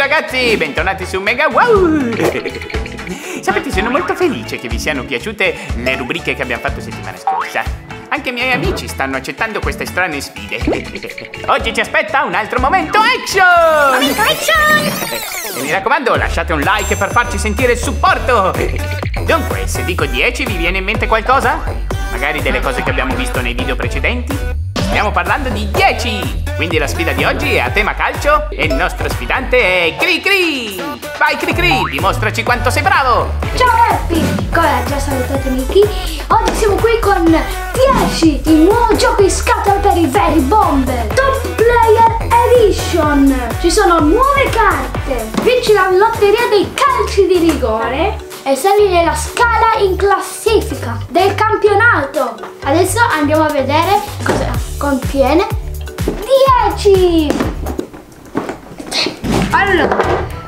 ragazzi, bentornati su Mega Wow. Sapete, sono molto felice che vi siano piaciute le rubriche che abbiamo fatto settimana scorsa. Anche i miei amici stanno accettando queste strane sfide. Oggi ci aspetta un altro Momento Action! Momento Action! E mi raccomando, lasciate un like per farci sentire il supporto. Dunque, se dico 10 vi viene in mente qualcosa? Magari delle cose che abbiamo visto nei video precedenti? Stiamo parlando di 10! Quindi la sfida di oggi è a tema calcio e il nostro sfidante è Cri Cri! Vai Cri Cri, dimostraci quanto sei bravo! Ciao Eppy! Già salutate amici! Oggi siamo qui con 10 di nuovo gioco in scatola per i veri bomber! Top Player Edition! Ci sono nuove carte! Vinci la lotteria dei calci di rigore! E sali nella scala in classifica del campionato. Adesso andiamo a vedere cosa contiene 10. Allora,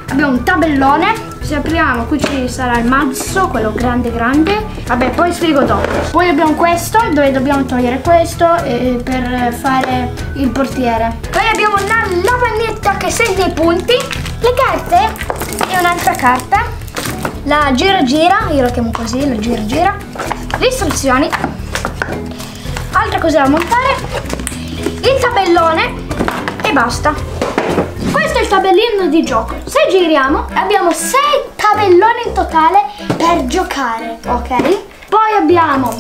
abbiamo un tabellone. Se apriamo, qui ci sarà il mazzo, quello grande grande. Vabbè, poi spiego dopo. Poi abbiamo questo, dove dobbiamo togliere questo per fare il portiere. Poi abbiamo una lavagnetta che segna i punti, le carte e un'altra carta. La gira gira, io la chiamo così, la gira gira. Le istruzioni. Altra cosa da montare. Il tabellone. E basta. Questo è il tabellino di gioco. Se giriamo abbiamo 6 tabelloni in totale per giocare. Ok? Poi abbiamo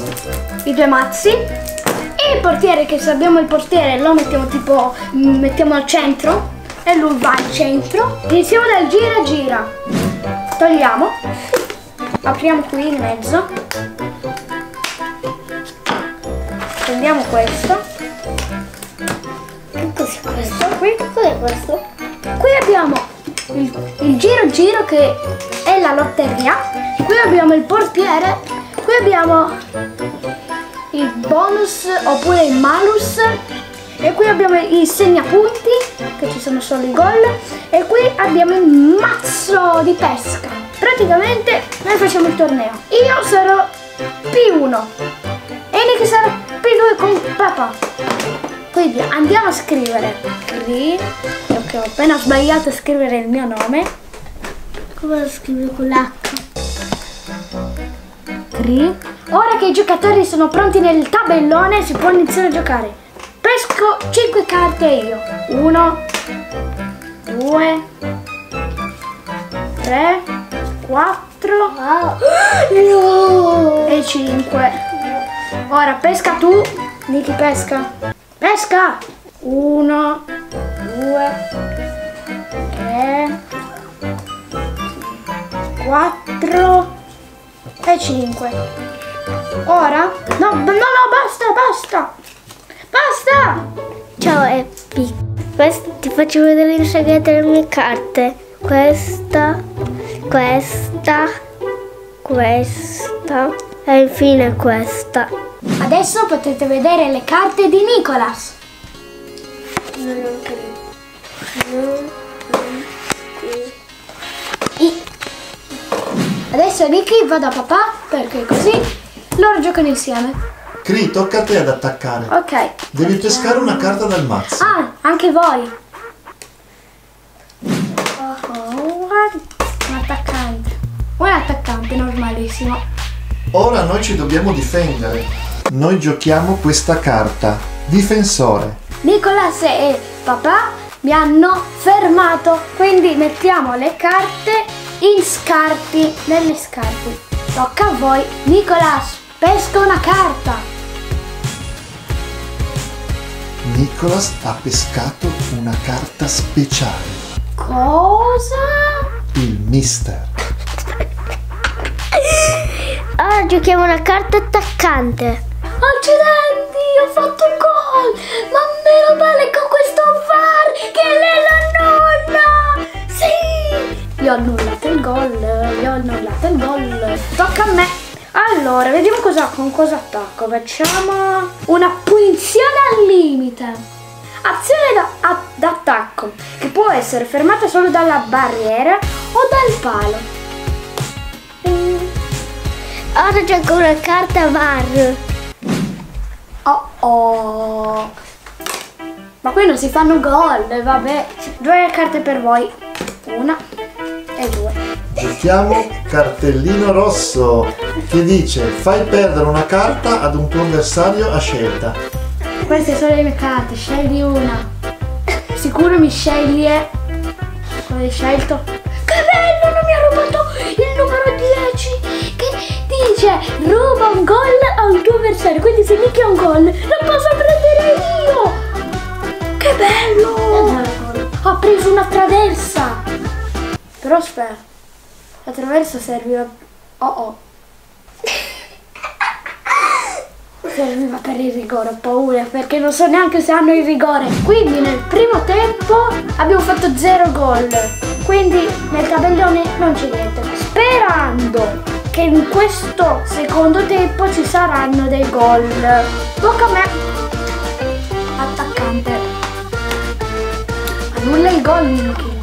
i due mazzi. E il portiere, che se abbiamo il portiere lo mettiamo tipo, mettiamo al centro. E lui va al centro. Iniziamo dal gira gira. Togliamo, apriamo qui in mezzo, prendiamo questo, cos'è questo qui? Cos'è questo? Qui abbiamo il giro giro che è la lotteria, qui abbiamo il portiere, qui abbiamo il bonus oppure il malus e qui abbiamo i segnapunti che ci sono solo i gol e qui abbiamo il mazzo di pesca. Praticamente noi facciamo il torneo. Io sarò P1 e lei che sarà P2 con papà. Quindi andiamo a scrivere Cri, perché ho appena sbagliato a scrivere il mio nome. Come lo scrivo con l'H? Cri. Ora che i giocatori sono pronti nel tabellone si può iniziare a giocare. Pesco 5 carte io. 1, 2, 3, 4 e 5. Ora pesca tu, Niki pesca. Pesca! 1, 2, 3, 4 e 5. Ora? No, no, no, basta, basta! Basta! Ciao Eppy, ti faccio vedere il segreto delle mie carte. Questa e infine questa. Adesso potete vedere le carte di Nicolas. Adesso Ricky va da papà perché così loro giocano insieme. Cri, tocca a te ad attaccare. Ok. Devi pescare una carta dal mazzo. Ah, anche voi. Un attaccante. Un attaccante normalissimo. Ora noi ci dobbiamo difendere. Noi giochiamo questa carta. Difensore. Nicolas e papà mi hanno fermato. Quindi mettiamo le carte in scarti. Nelle scarti. Tocca a voi, Nicolas. Pesca una carta! Nicolas ha pescato una carta speciale. Cosa? Il Mister. Ora giochiamo una carta attaccante. Accidenti, ho fatto un gol! Ma meno male con questo VAR che lei l'annulla! Sì! Io ho annullato il gol, Tocca a me! Allora, vediamo con cosa attacco. Facciamo una punizione al limite. Azione d'attacco, che può essere fermata solo dalla barriera o dal palo. Ora gioco una carta VAR. Oh oh. Ma qui non si fanno gol, vabbè. Due carte per voi. Una e due. Mettiamo cartellino rosso che dice: fai perdere una carta ad un tuo avversario a scelta. Queste sono le mie carte, scegli una. Sicuro mi sceglie. Cosa hai scelto? Che bello, non mi ha rubato il numero 10 che dice ruba un gol a un tuo avversario, quindi se nicchia un gol lo posso prendere io. Che bello! Ho preso una traversa. Però aspetta, la traversa serviva... Serviva per il rigore, ho paura, perché non so neanche se hanno il rigore. Quindi nel primo tempo abbiamo fatto 0 gol. Quindi nel tabellone non c'è niente. Sperando che in questo secondo tempo ci saranno dei gol. Tocca a me. Attaccante. Annulla il gol, Nicky.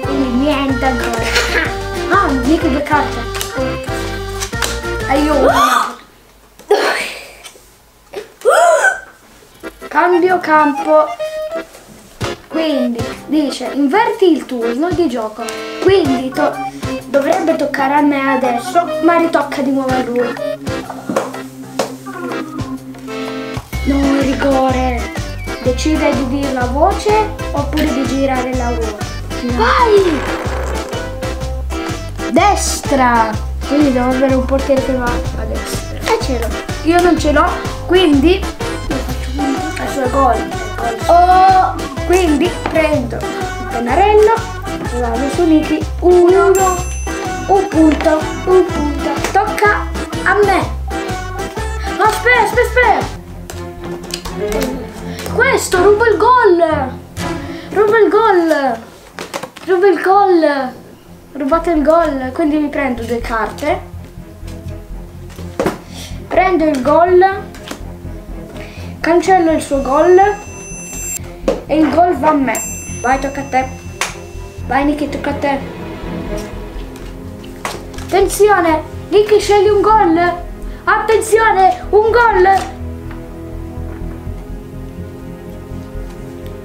Quindi niente al gol. Ah, Nicky 2 carte. Aiuto. Cambio campo, quindi dice inverti il turno di gioco, quindi dovrebbe toccare a me adesso, ma ritocca di nuovo a lui. No, rigore. Decide di dire la voce oppure di girare la voce. Vai! Destra! Quindi devo avere un portiere che va a destra. E ce l'ho. Io non ce l'ho, quindi... gol. Oh, quindi prendo il pennarello, vado su Nicky, 1 punto, tocca a me. Aspetta, questo ruba il gol, rubate il gol, quindi mi prendo 2 carte, prendo il gol, cancello il suo gol e il gol va a me. Vai, tocca a te. Vai Nicky, tocca a te. Attenzione, Nicky scegli un gol. Attenzione, un gol.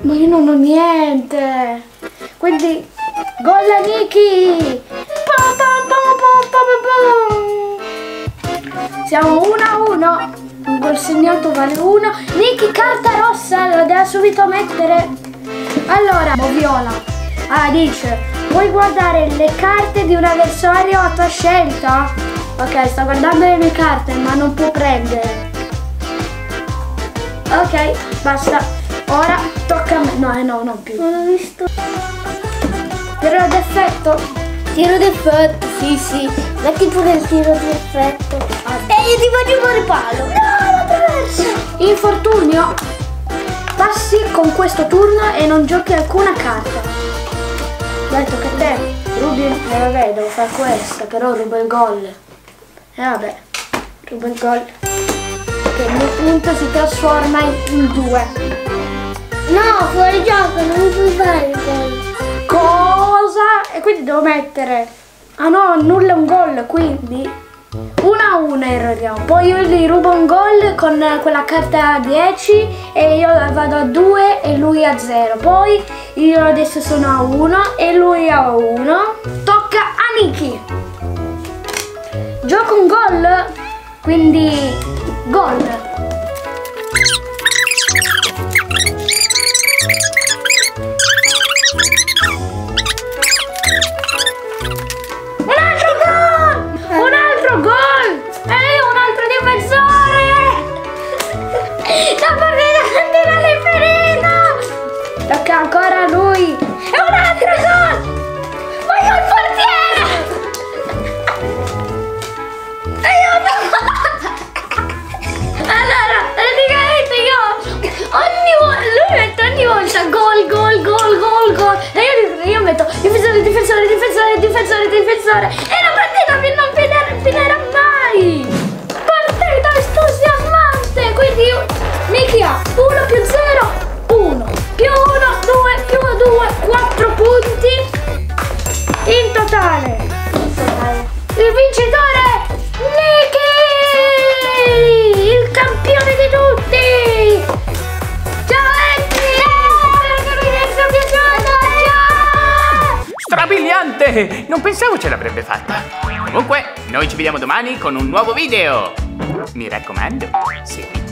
Ma io non ho niente. Quindi gol a Nicky. Siamo 1-1. Un gol segnato vale 1. Nicky carta rossa, la deve subito mettere. Allora, viola. Ah, dice, vuoi guardare le carte di un avversario a tua scelta? Ok, sto guardando le mie carte, ma non può prendere. Ok, basta. Ora tocca a me. No, non più. Non l'ho visto. Però d'effetto. Tiro d'effetto, sì. Metti pure il tiro d'effetto. E io ti voglio fare palo. No, la traversa. Infortunio. Passi con questo turno e non giochi alcuna carta. Dai, tocca a te. Rubi. Vabbè, devo fare questo, però rubo il gol. Vabbè, rubo il gol. Che il mio punto si trasforma in 2. No, fuori gioco, non puoi fare il gol. Cosa? E quindi devo mettere... Ah no, annulla un gol, quindi 1-1 erroriamo. Poi io gli rubo un gol con quella carta a 10 e io vado a 2 e lui a 0. Poi io adesso sono a 1 e lui a 1. Tocca a Nicky. Gioco un gol, quindi gol. Ancora lui! È un altro gol! Voglio il portiere! Aiuto! Allora, praticamente io lui mette ogni volta gol e io metto difensore e la partita non finirà mai! Partita entusiasmante! Quindi io Nicky ha 1 più 0. 4 punti in totale. Il vincitore Nicky, il campione di tutti. Ciao Eppy, spero che vi sia piaciuto. Ciao. Strabiliamo. veramente non pensavo ce l'avrebbe fatta. Comunque, noi ci vediamo domani con un nuovo video. Mi raccomando, seguite.